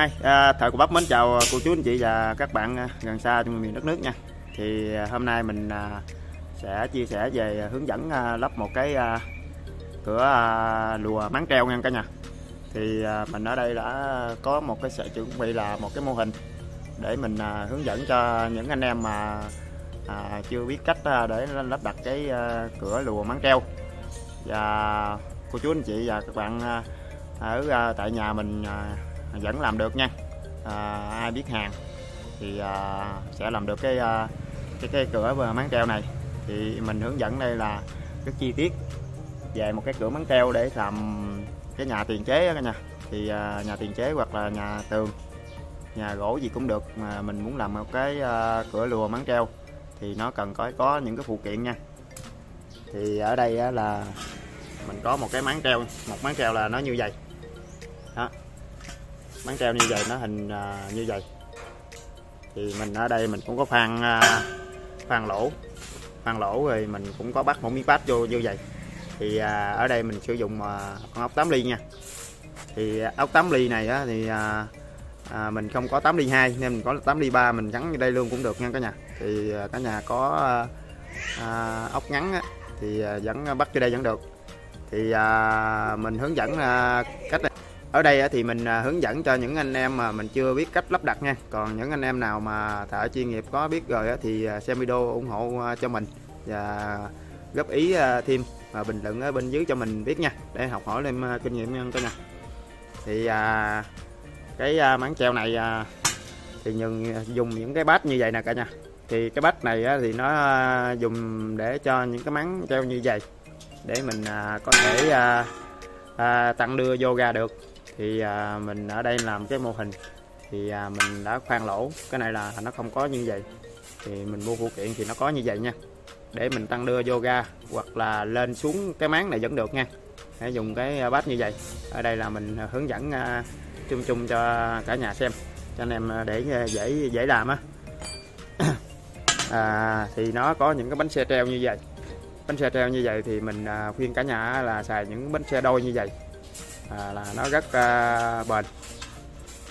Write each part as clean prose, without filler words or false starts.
Hi, Thợ Của Bắp mến chào cô chú anh chị và các bạn gần xa trong miền đất nước nha. Thì hôm nay mình sẽ chia sẻ về hướng dẫn lắp một cái cửa lùa máng treo nha cả nhà. Thì mình ở đây đã có một cái sự chuẩn bị là một cái mô hình để mình hướng dẫn cho những anh em mà chưa biết cách để lắp đặt cái cửa lùa máng treo. Và cô chú anh chị và các bạn ở tại nhà mình vẫn làm được nha. Ai biết hàng thì sẽ làm được cái cửa máng treo này. Thì mình hướng dẫn đây là rất chi tiết về một cái cửa máng treo để làm cái nhà tiền chế cả nhà. Thì nhà tiền chế hoặc là nhà tường, nhà gỗ gì cũng được, mà mình muốn làm một cái cửa lùa máng treo thì nó cần có những cái phụ kiện nha. Thì ở đây là mình có một cái máng treo, một máng treo là nó như vậy đó. Máng treo như vậy, nó hình như vậy. Thì mình ở đây mình cũng có phan lỗ rồi mình cũng có bắt một miếng bát vô như vậy. Thì ở đây mình sử dụng con ốc 8 ly nha. Thì ốc 8 ly này thì mình không có 8 ly 2 nên mình có 8 ly 3 mình gắn vô đây luôn cũng được nha cả nhà. Thì cả nhà có ốc ngắn thì vẫn bắt vô đây vẫn được. Thì mình hướng dẫn cách này. Ở đây thì mình hướng dẫn cho những anh em mà mình chưa biết cách lắp đặt nha. Còn những anh em nào mà thợ chuyên nghiệp có biết rồi thì xem video ủng hộ cho mình và góp ý thêm và bình luận ở bên dưới cho mình biết nha, để học hỏi thêm kinh nghiệm nha cả nhà. Thì cái máng treo này thì dùng những cái bát như vậy nè cả nhà. Thì cái bát này thì nó dùng để cho những cái máng treo như vậy để mình có thể tăng đưa vô ra được. Thì mình ở đây làm cái mô hình thì mình đã khoan lỗ, cái này là nó không có như vậy. Thì mình mua phụ kiện thì nó có như vậy nha, để mình tăng đưa vô ra hoặc là lên xuống cái máng này vẫn được nha. Hãy dùng cái bát như vậy. Ở đây là mình hướng dẫn chung cho cả nhà xem, cho anh em để dễ làm á. Thì nó có những cái bánh xe treo như vậy. Bánh xe treo như vậy thì mình khuyên cả nhà là xài những bánh xe đôi như vậy, là nó rất bền.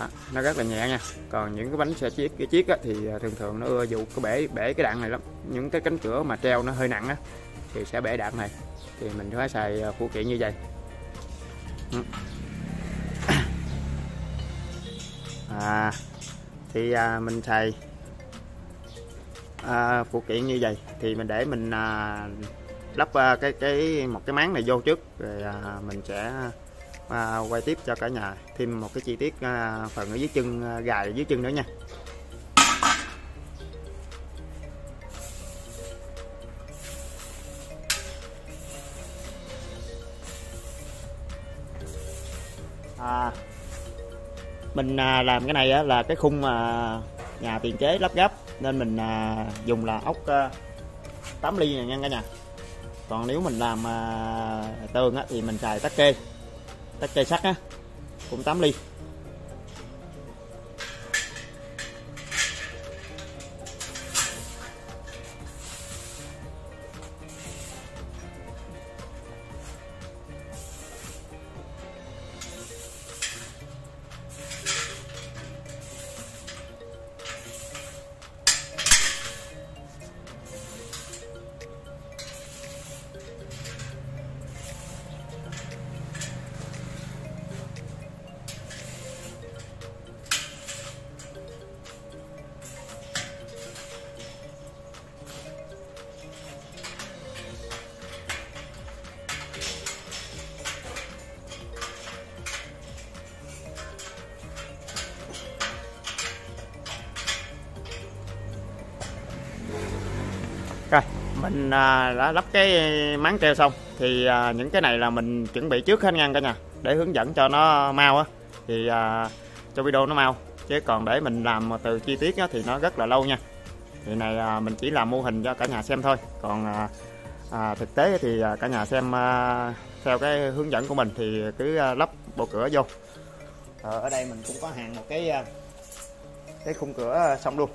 Đó, nó rất là nhẹ nha. Còn những cái bánh xe chiếc thì thường nó ưa dụ cái bể cái đạn này lắm. Những cái cánh cửa mà treo nó hơi nặng á thì sẽ bể đạn này. Thì mình phải xài phụ kiện như vậy. Thì mình xài phụ kiện như vậy thì mình để mình lắp một cái máng này vô trước, rồi mình sẽ quay tiếp cho cả nhà thêm một cái chi tiết phần ở dưới chân, gài dưới chân nữa nha. Mình làm cái này là cái khung nhà tiền chế lắp ghép nên mình dùng là ốc 8 ly này nha cả nhà. Còn nếu mình làm tường thì mình xài tắc kê sắt cũng 8 ly. Rồi, mình đã lắp cái máng treo xong thì những cái này là mình chuẩn bị trước hết nha cả nhà, để hướng dẫn cho nó mau thì cho video nó mau, chứ còn để mình làm từ chi tiết thì nó rất là lâu nha. Thì này mình chỉ làm mô hình cho cả nhà xem thôi, còn thực tế thì cả nhà xem theo cái hướng dẫn của mình thì cứ lắp bộ cửa vô. Ở đây mình cũng có hàng một cái khung cửa xong luôn,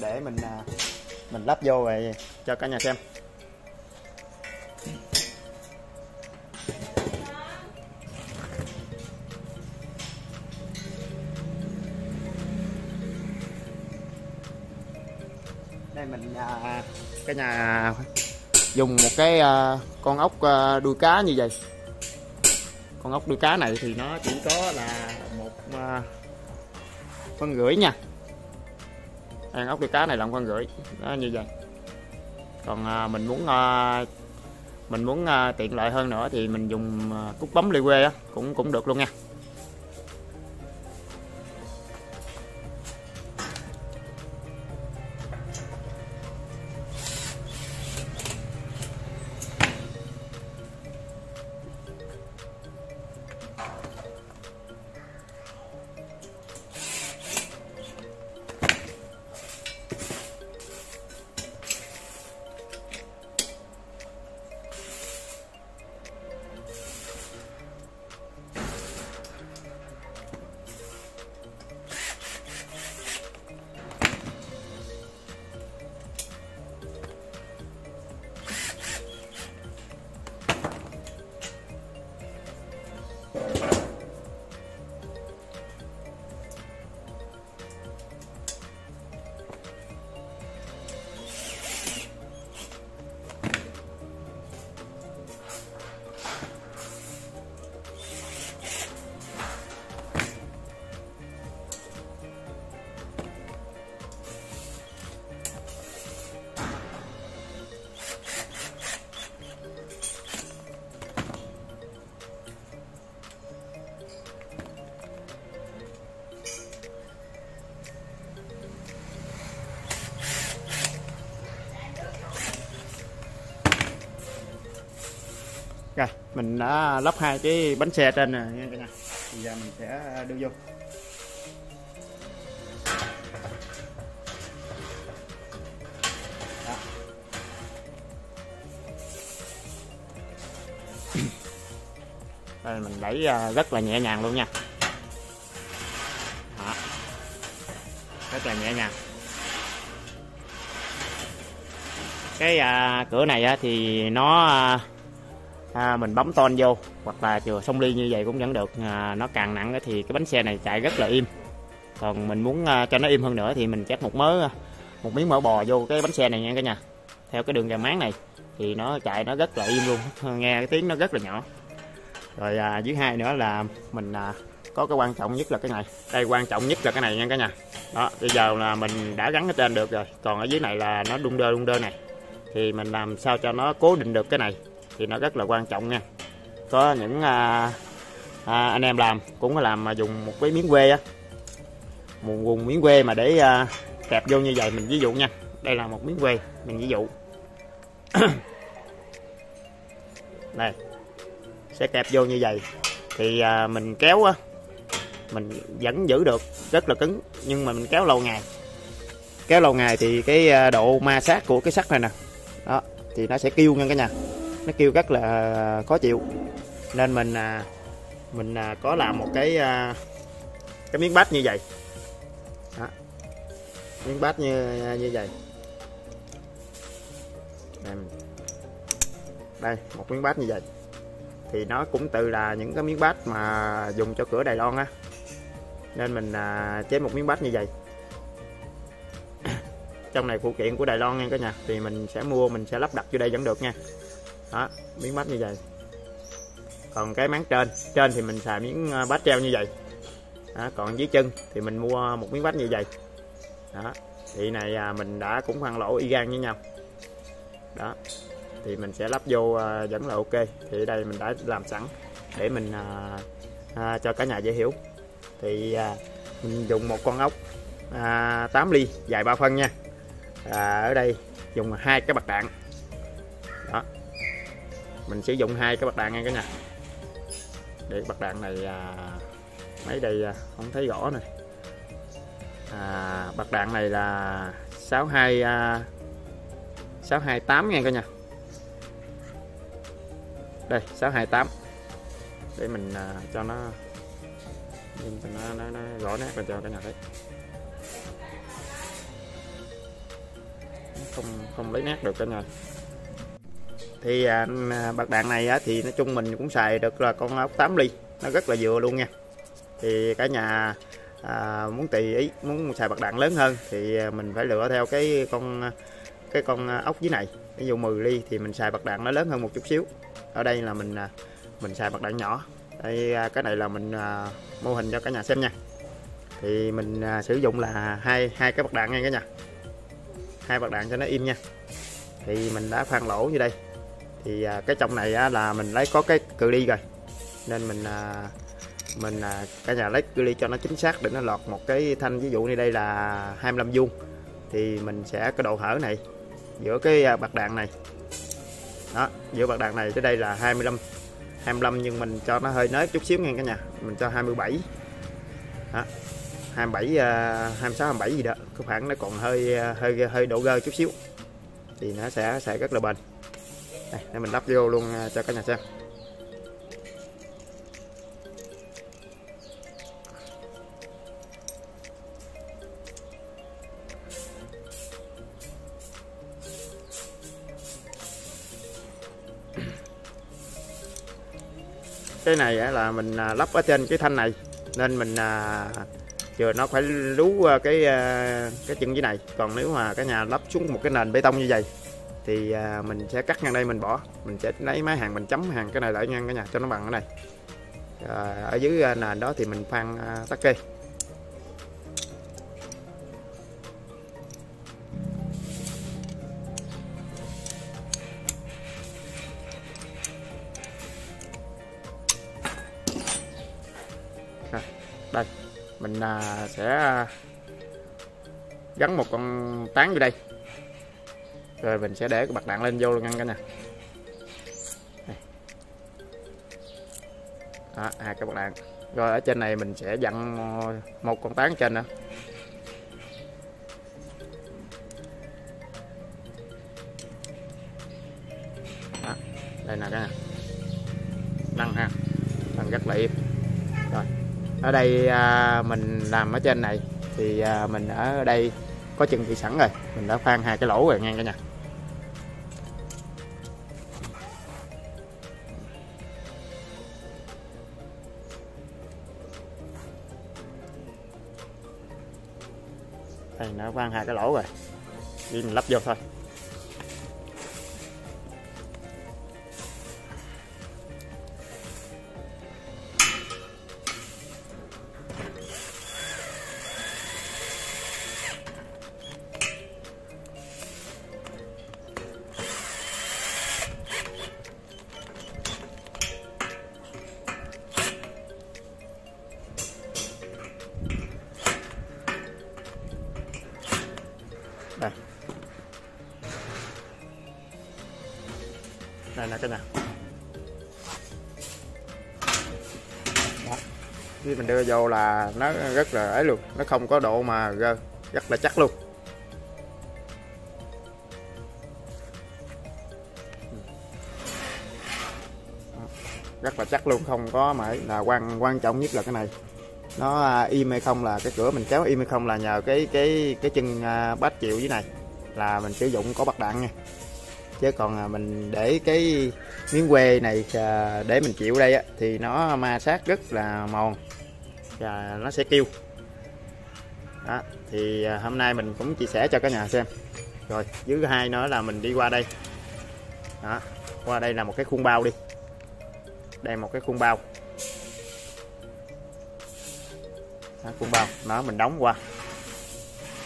để mình lắp vô rồi cho cả nhà xem. Đây mình cái nhà dùng một cái con ốc đuôi cá như vậy. Con ốc đuôi cá này thì nó chỉ có là 1,5 phân nha. Con ốc đuôi cá này là 1,5 phân, nó như vậy. Còn mình muốn tiện lợi hơn nữa thì mình dùng cút bấm ly quê á, cũng được luôn nha. Rồi, mình đã lắp hai cái bánh xe trên nè nha cả nhà. Bây giờ mình sẽ đưa vô. Đó. Đây mình đẩy rất là nhẹ nhàng luôn nha. Đó. Rất là nhẹ nhàng. Cái cửa này thì nó mình bấm ton vô hoặc là chừa xông ly như vậy cũng vẫn được. Nó càng nặng thì cái bánh xe này chạy rất là im. Còn mình muốn cho nó im hơn nữa thì mình chép một miếng mỡ bò vô cái bánh xe này nha cả nhà. Theo cái đường gà máng này thì nó chạy nó rất là im luôn, nghe cái tiếng nó rất là nhỏ. Rồi dưới hai nữa là mình có cái quan trọng nhất là cái này. Đây quan trọng nhất là cái này nha cả nhà. Đó, bây giờ là mình đã gắn ở trên được rồi. Còn ở dưới này là nó đung đơ này. Thì mình làm sao cho nó cố định được cái này thì nó rất là quan trọng nha. Có những anh em làm cũng có làm mà dùng một cái miếng quê á, một miếng quê mà để kẹp vô như vậy. Mình ví dụ nha, đây là một miếng quê, mình ví dụ này sẽ kẹp vô như vậy thì mình kéo á, mình vẫn giữ được rất là cứng, nhưng mà mình kéo lâu ngày thì cái độ ma sát của cái sắt này nè, đó thì nó sẽ kêu nha cả nhà. Nó kêu rất là khó chịu, nên mình có làm một cái miếng bát như vậy. Đó. Miếng bát như vậy. Đây, một miếng bát như vậy. Thì nó cũng từ là những cái miếng bát mà dùng cho cửa Đài Loan á. Nên mình chế một miếng bát như vậy. Trong này phụ kiện của Đài Loan nha cả nhà, thì mình sẽ mua, mình sẽ lắp đặt vô đây vẫn được nha. Đó, miếng bát như vậy. Còn cái máng trên thì mình xài miếng bát treo như vậy. Đó, còn dưới chân thì mình mua một miếng bát như vậy. Đó, thì này mình đã cũng khoan lỗ y gan với nhau. Đó, thì mình sẽ lắp vô vẫn là ok. Thì đây mình đã làm sẵn để mình cho cả nhà dễ hiểu. Thì mình dùng một con ốc 8 ly dài 3 phân nha. Ở đây dùng 2 cái bạc đạn. Đó, mình sử dụng 2 cái bạc đạn nha cả nhà. Để bạc đạn này mấy đây không thấy rõ này. Bạc đạn này là 628 nha cả nhà. Đây 628. Để mình cho nó rõ nét và cho cả nhà thấy. Không lấy nét được cả nhà. Thì bạc đạn này thì nói chung mình cũng xài được là con ốc 8 ly, nó rất là vừa luôn nha. Thì cả nhà muốn tùy ý, muốn xài bạc đạn lớn hơn thì mình phải lựa theo cái con ốc dưới này. Ví dụ 10 ly thì mình xài bạc đạn nó lớn hơn một chút xíu. Ở đây là mình xài bạc đạn nhỏ. Đây, cái này là mình mô hình cho cả nhà xem nha. Thì mình sử dụng là hai cái bạc đạn nha cả nhà. Hai bạc đạn cho nó im nha. Thì mình đã khoan lỗ như đây. Thì cái trong này là mình lấy có cái cự ly rồi. Nên mình cả nhà lấy cự ly cho nó chính xác để nó lọt một cái thanh, ví dụ như đây là 25 vuông. Thì mình sẽ cái độ hở này giữa cái bạc đạn này. Đó, giữa bạc đạn này tới đây là 25 nhưng mình cho nó hơi nới chút xíu nha cả nhà. Mình cho 27. Đó. 26 27 gì đó, có khoảng nó còn hơi độ gơ chút xíu thì nó sẽ rất là bền. Đây, để mình lắp vô luôn cho cả nhà xem. Cái này là mình lắp ở trên cái thanh này nên mình giờ nó phải lú cái chân dưới này. Còn nếu mà cả nhà lắp xuống một cái nền bê tông như vậy thì mình sẽ cắt ngang đây, mình bỏ, mình sẽ lấy máy hàng mình chấm hàng cái này lại ngang cả nhà cho nó bằng cái này. Ở dưới nền đó thì mình phan tắc kê. Đây mình sẽ gắn một con tán vô đây rồi mình sẽ để cái bạc đạn lên vô luôn nha cả nhà. Đó, cái bạc đạn rồi ở trên này mình sẽ dặn một con tán trên nữa. Đó, đây nè cả nhà, nâng ha, nâng rất là im. Rồi ở đây mình làm ở trên này thì mình ở đây có chừng thì sẵn rồi, mình đã khoan hai cái lỗ rồi nha cả nhà. Đây nó khoan hai cái lỗ rồi, đi mình lắp vô thôi. Đây nè cả nhà. Khi mình đưa vô là nó rất là ấy luôn, nó không có độ mà gơ, rất là chắc luôn. Rất là chắc luôn, không có mãi là quan trọng nhất là cái này. Nó im hay không là cái cửa mình kéo im hay không là nhờ cái chân bát chịu dưới này là mình sử dụng có bạc đạn nha. Chứ còn mình để cái miếng que này để mình chịu đây thì nó ma sát rất là mòn và nó sẽ kêu. Đó, thì hôm nay mình cũng chia sẻ cho cả nhà xem. Rồi thứ hai nữa là mình đi qua đây. Đó, qua đây là một cái khuôn bao đi. Đây một cái khuôn bao. Đó, khuôn bao, nó mình đóng qua.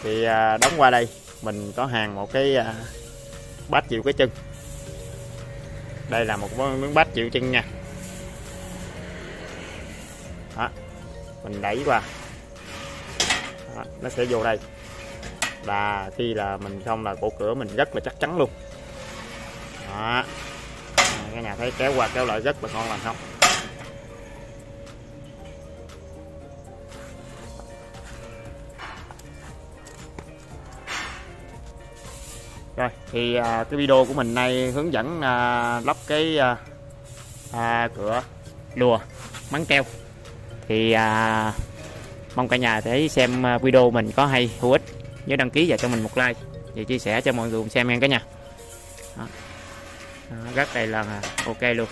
Thì đóng qua đây mình có hàng một cái bát chịu cái chân. Đây là một miếng bát chịu chân nha. Đó, mình đẩy qua. Đó, nó sẽ vô đây. Và khi là mình xong là cổ cửa mình rất là chắc chắn luôn. Đó, cái nhà thấy kéo qua kéo lại rất là ngon lành không? Rồi thì cái video của mình nay hướng dẫn lắp cái cửa lùa mắng keo. Thì mong cả nhà thấy xem video mình có hay hữu ích, nhớ đăng ký và cho mình một like và chia sẻ cho mọi người cùng xem nha cả nhà. Đó. Đó, rất đây là ok luôn.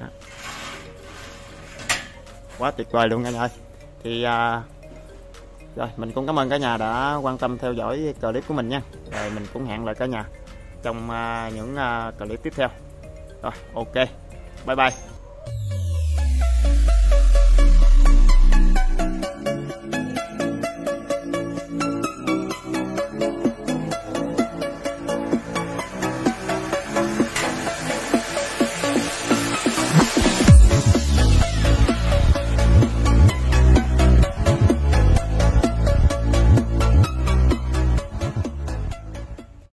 Đó, quá tuyệt vời luôn cả nhà ơi. Thì rồi mình cũng cảm ơn cả nhà đã quan tâm theo dõi clip của mình nha. Rồi mình cũng hẹn lại cả nhà trong những clip tiếp theo. Rồi ok, bye bye.